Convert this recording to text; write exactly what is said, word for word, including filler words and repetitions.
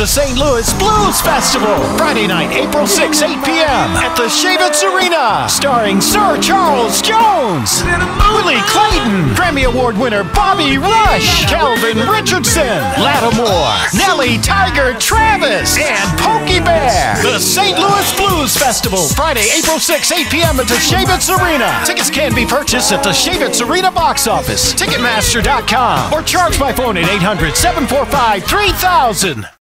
the Saint Louis Blues Festival, Friday night, April sixth, eight p m at the Chaifetz Arena, starring Sir Charles Jones, Willie Clayton, Grammy Award winner Bobby Rush, Calvin Richardson, Latimore, Nellie Tiger Travis, and Pokey Bear. The Saint Louis Blues Festival, Friday, April sixth, eight p m at the Chaifetz Arena. Tickets can be purchased at the Chaifetz Arena box office, Ticketmaster dot com, or charged by phone at eight hundred, seven four five, three thousand.